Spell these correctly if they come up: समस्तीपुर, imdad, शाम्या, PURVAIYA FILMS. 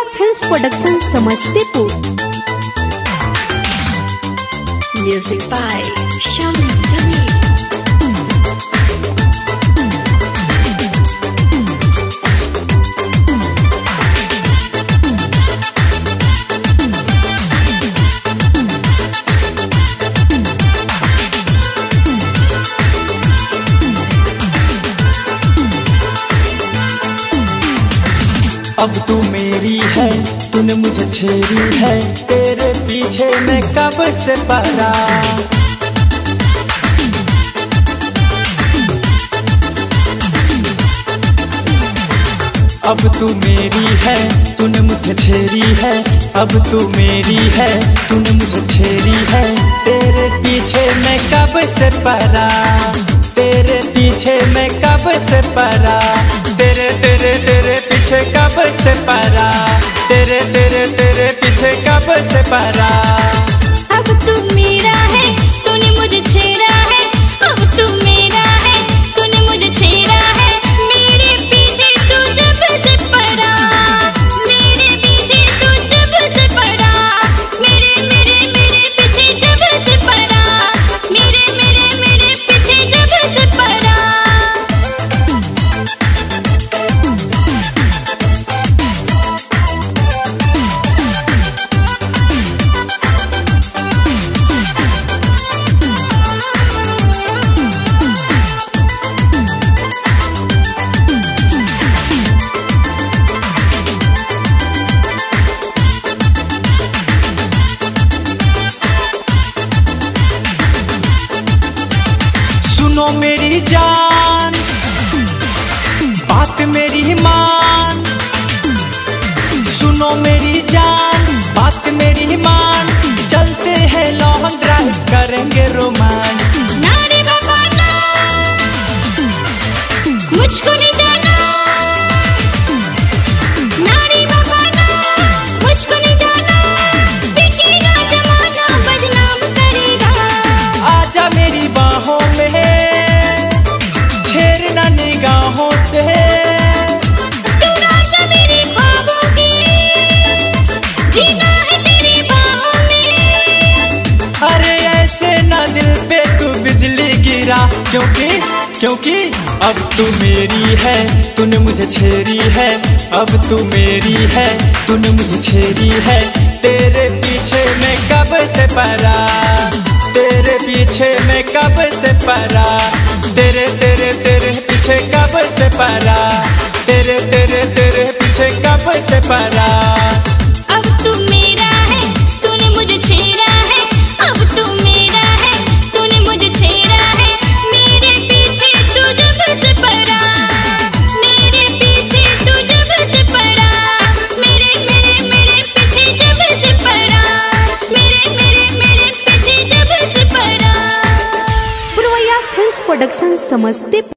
शाम्या films production समस्तीपुर। Music by शाम्या। अब तू मेरी है, तूने मुझे छेड़ी है, तेरे पीछे मैं कब से पड़ा। अब तू मेरी है, तूने मुझे छेड़ी है, अब तू मेरी है, तूने मुझे छेड़ी है, तेरे पीछे मैं कब से पड़ा, तेरे पीछे मैं कब से पड़ा, तेरे तेरे तेरे पीछे कब से पड़ा, तेरे तेरे तेरे पीछे कब से पड़ा। अब तू मेरा है, तूने मुझे छेड़ा है, अब तू मेरा है, तूने मुझे छेड़ा है, मेरे पीछे तू जब से पड़ा, मेरे पीछे तू जब से पड़ा, मेरे मेरे मेरे पीछे जब से पड़ा, मेरे मेरे मेरे पीछे जब से पड़ा। सुनो मेरी जान, बात मेरी मान, सुनो मेरी जान, बात मेरी मान, चलते हैं लॉन्ग ड्राइव, करेंगे रोमांस। नारे बाबा ना, मुझको नहीं जाना, नारे बाबा ना, मुझको नहीं जाना, बिकेगा जमाना, बदनाम करेगा। आजा मेरी बाहों में, निगाहों से तू राजा, मेरे ख्वाबों के जीना है तेरी बाहों में। अरे ऐसे ना दिल पे तू बिजली गिरा, क्योंकि क्योंकि अब तू मेरी है, तूने मुझे छेड़ी है, अब तू मेरी है, तूने मुझे छेड़ी है, तेरे पीछे मैं कब से पड़ा, तेरे पीछे मैं कब से पड़ा, तेरे तेरे तेरे पीछे कब से पड़ा, तेरे तेरे तेरे पीछे कब से पड़ा। अब तू मेरा है, तूने मुझे छेड़ा है, अब तू मेरा है, तूने मुझे छेड़ा है, मेरे पीछे तू जब से पड़ा, मेरे पीछे तू जब से पड़ा, मेरे मेरे मेरे पीछे जब से पड़ा, मेरे मेरे मेरे पीछे जब से पड़ा। पुरवैया फिल्म्स प्रोडक्शन समस्तीपुर।